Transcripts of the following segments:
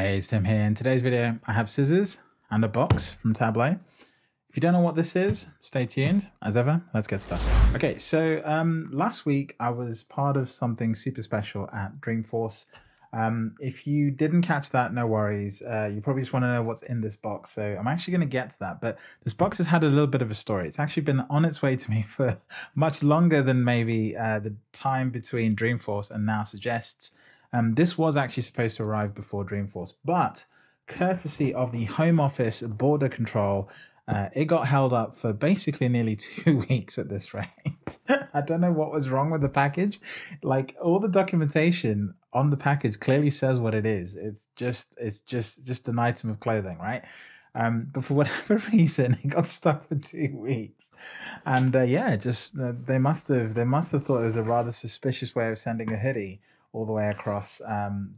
Hey, it's Tim here. In today's video, I have scissors and a box from Tableau. If you don't know what this is, stay tuned. As ever, let's get started. Okay, so last week I was part of something super special at Dreamforce. If you didn't catch that, no worries. You probably just want to know what's in this box. So I'm actually going to get to that. But this box has had a little bit of a story. It's actually been on its way to me for much longer than maybe the time between Dreamforce and now suggests. This was actually supposed to arrive before Dreamforce, but courtesy of the Home Office border control, it got held up for basically nearly 2 weeks at this rate. I don't know what was wrong with the package. Like, all the documentation on the package clearly says what it is. It's just an item of clothing, right? But for whatever reason, it got stuck for 2 weeks, and yeah, just they must have thought it was a rather suspicious way of sending a hoodie all the way across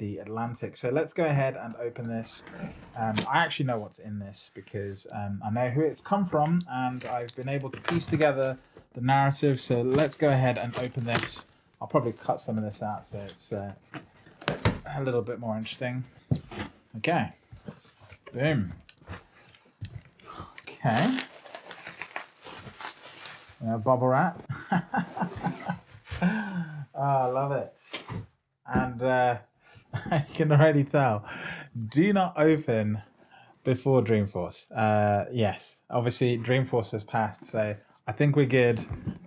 the Atlantic. So let's go ahead and open this. I actually know what's in this because I know who it's come from, and I've been able to piece together the narrative. So let's go ahead and open this. I'll probably cut some of this out so it's a little bit more interesting. Okay, boom. Okay, bubble wrap. Oh, I love it. And I can already tell, do not open before Dreamforce. Yes, obviously Dreamforce has passed, so I think we're good.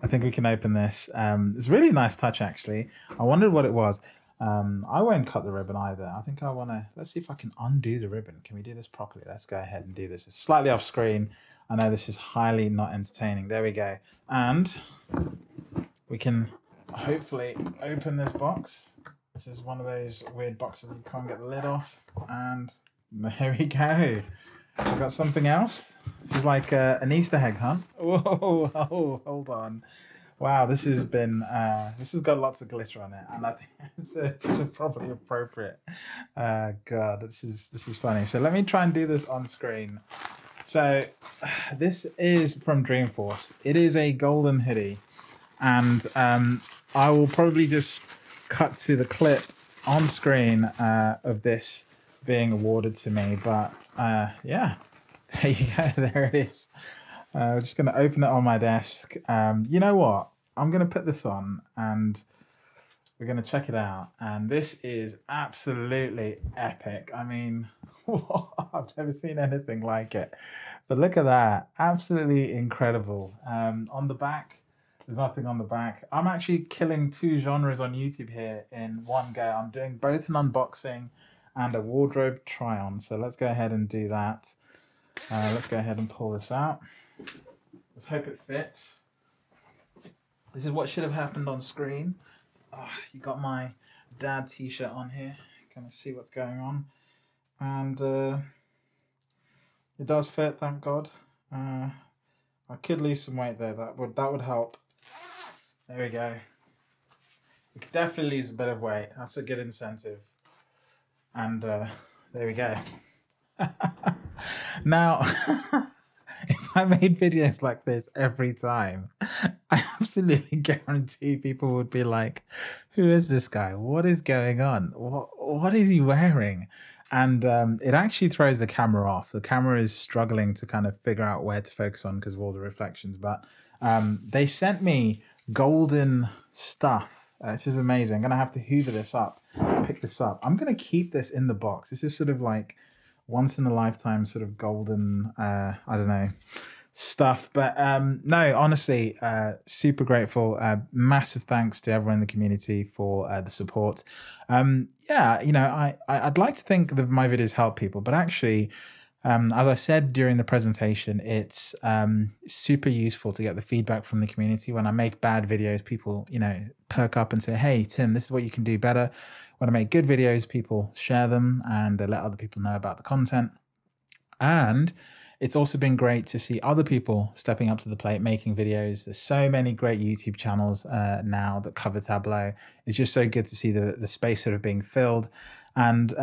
I think we can open this. It's a really nice touch, actually. I wondered what it was. I won't cut the ribbon either. I think I want to, let's see if I can undo the ribbon. Can we do this properly? Let's go ahead and do this. It's slightly off screen. I know this is highly not entertaining. There we go. And we can hopefully open this box. This is one of those weird boxes you can't get the lid off, and there we go. We've got something else. This is like an Easter egg hunt. Whoa, oh, hold on. Wow, this has been, this has got lots of glitter on it, and I think it's probably appropriate. God, this is funny. So let me try and do this on screen. So this is from Dreamforce. It is a golden hoodie, and I will probably just cut to the clip on screen of this being awarded to me, but yeah, there you go, there it is. I'm just going to open it on my desk. You know what, I'm going to put this on and we're going to check it out, and this is absolutely epic. I mean, I've never seen anything like it, but look at that, absolutely incredible. On the back, there's nothing on the back. I'm actually killing two genres on YouTube here in one go. I'm doing both an unboxing and a wardrobe try on. So let's go ahead and do that. Let's go ahead and pull this out. Let's hope it fits. This is what should have happened on screen. Oh, you got my dad t-shirt on here. Kind of see what's going on. And it does fit, thank God. I could lose some weight there. That would help. There we go. We could definitely lose a bit of weight. That's a good incentive. And there we go. Now, if I made videos like this every time, I absolutely guarantee people would be like, who is this guy? What is going on? What is he wearing? And it actually throws the camera off. The camera is struggling to kind of figure out where to focus on because of all the reflections. But they sent me golden stuff. This is amazing. I'm going to have to hoover this up, pick this up. I'm going to keep this in the box. This is sort of like once in a lifetime sort of golden, I don't know, stuff. But no, honestly, super grateful. Massive thanks to everyone in the community for the support. Yeah, you know, I'd like to think that my videos help people, but actually, as I said during the presentation, it's super useful to get the feedback from the community. When I make bad videos, people, you know, perk up and say, hey, Tim, this is what you can do better. When I make good videos, people share them and let other people know about the content. And it's also been great to see other people stepping up to the plate, making videos. There's so many great YouTube channels now that cover Tableau. It's just so good to see the space sort of being filled. And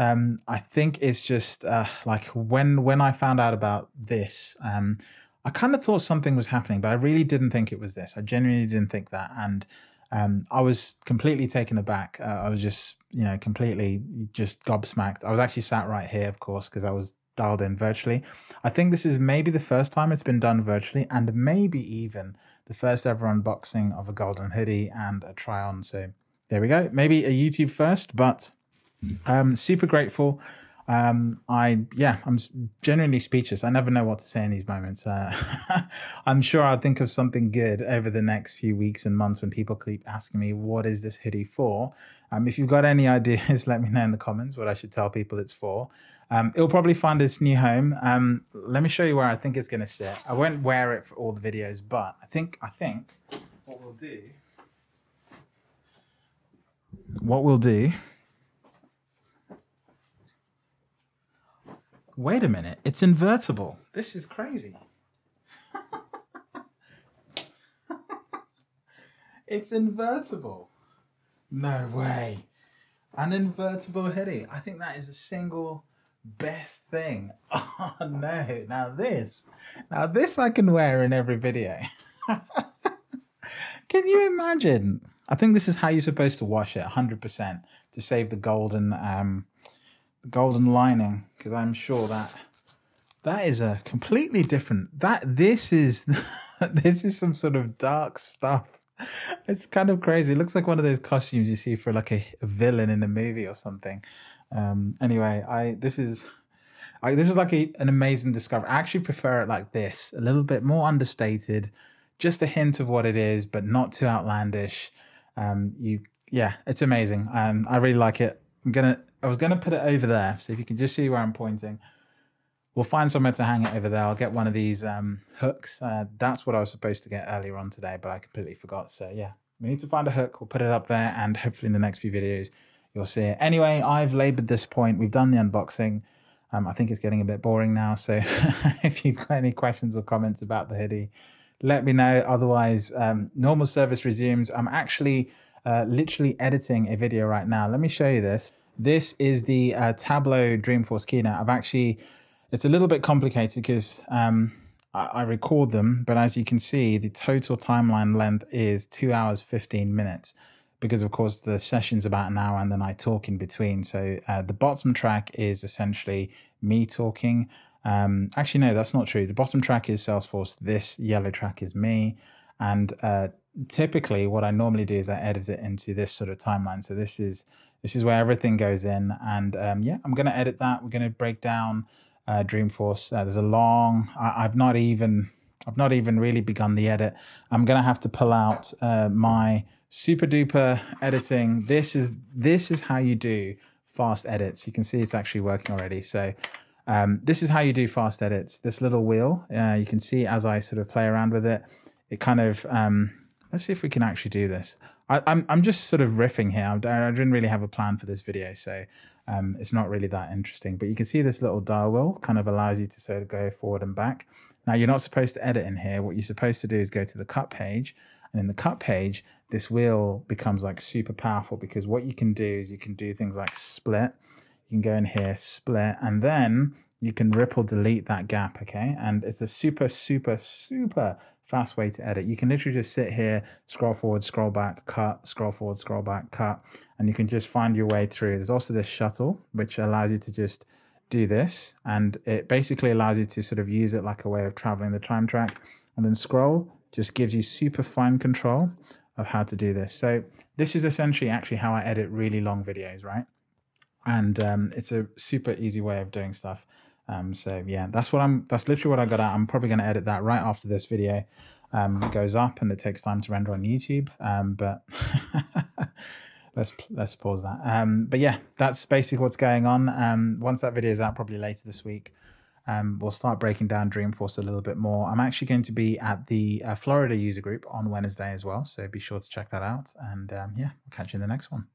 I think it's just like when I found out about this, I kind of thought something was happening, but I really didn't think it was this. I genuinely didn't think that. And I was completely taken aback. I was just, you know, completely just gobsmacked. I was actually sat right here, of course, because I was dialed in virtually. I think this is maybe the first time it's been done virtually, and maybe even the first ever unboxing of a golden hoodie and a try on. So there we go. Maybe a YouTube first, but super grateful. I'm genuinely speechless. I never know what to say in these moments. I'm sure I'll think of something good over the next few weeks and months when people keep asking me, what is this hoodie for? If you've got any ideas, let me know in the comments what I should tell people it's for. It'll probably find its new home. Let me show you where I think it's going to sit. I won't wear it for all the videos, but I think what we'll do. Wait a minute, it's invertible. This is crazy. It's invertible. No way. An invertible hoodie. I think that is the single best thing. Oh no, now this I can wear in every video. Can you imagine? I think this is how you're supposed to wash it, 100%, to save the golden lining, because I'm sure that is a completely different, this is some sort of dark stuff. It's kind of crazy. It looks like one of those costumes you see for like a villain in a movie or something. Anyway, this is like an amazing discovery. I actually prefer it like this, a little bit more understated, just a hint of what it is, but not too outlandish. It's amazing. I really like it. I was gonna put it over there, so if you can just see where I'm pointing, we'll find somewhere to hang it over there. I'll get one of these hooks. That's what I was supposed to get earlier on today, but I completely forgot. So yeah, we need to find a hook. We'll put it up there, and hopefully in the next few videos you'll see it. Anyway, I've labored this point. We've done the unboxing. I think it's getting a bit boring now, so if you've got any questions or comments about the hoodie, let me know. Otherwise, normal service resumes. I'm actually literally editing a video right now. Let me show you this. This is the Tableau Dreamforce keynote. It's a little bit complicated because I record them, but as you can see, the total timeline length is 2 hours, 15 minutes, because of course the session's about an hour and then I talk in between. So the bottom track is essentially me talking. Actually, no, that's not true. The bottom track is Salesforce. This yellow track is me. And typically what I normally do is I edit it into this sort of timeline. So this is where everything goes in. And I'm going to edit that. We're going to break down Dreamforce. There's a long, I've not even really begun the edit. I'm going to have to pull out my super duper editing. This is how you do fast edits. You can see it's actually working already. So this is how you do fast edits. This little wheel, you can see as I sort of play around with it, it kind of, let's see if we can actually do this. I'm just sort of riffing here. I didn't really have a plan for this video, so it's not really that interesting. But you can see this little dial wheel kind of allows you to sort of go forward and back. Now, you're not supposed to edit in here. What you're supposed to do is go to the cut page. And in the cut page, this wheel becomes like super powerful, because what you can do is you can do things like split. You can go in here, split, and then you can ripple delete that gap, okay? And it's a super, super, super fast way to edit. You can literally just sit here, scroll forward, scroll back, cut, scroll forward, scroll back, cut, and you can just find your way through. There's also this shuttle, which allows you to just do this, and it basically allows you to sort of use it like a way of traveling the time track, and then scroll just gives you super fine control of how to do this. So this is essentially actually how I edit really long videos, right? And it's a super easy way of doing stuff. So yeah, that's literally what I got out. I'm probably going to edit that right after this video goes up, and it takes time to render on YouTube. But let's pause that. But yeah, that's basically what's going on. Once that video is out, probably later this week, we'll start breaking down Dreamforce a little bit more. I'm actually going to be at the Florida user group on Wednesday as well. So be sure to check that out, and yeah, we'll catch you in the next one.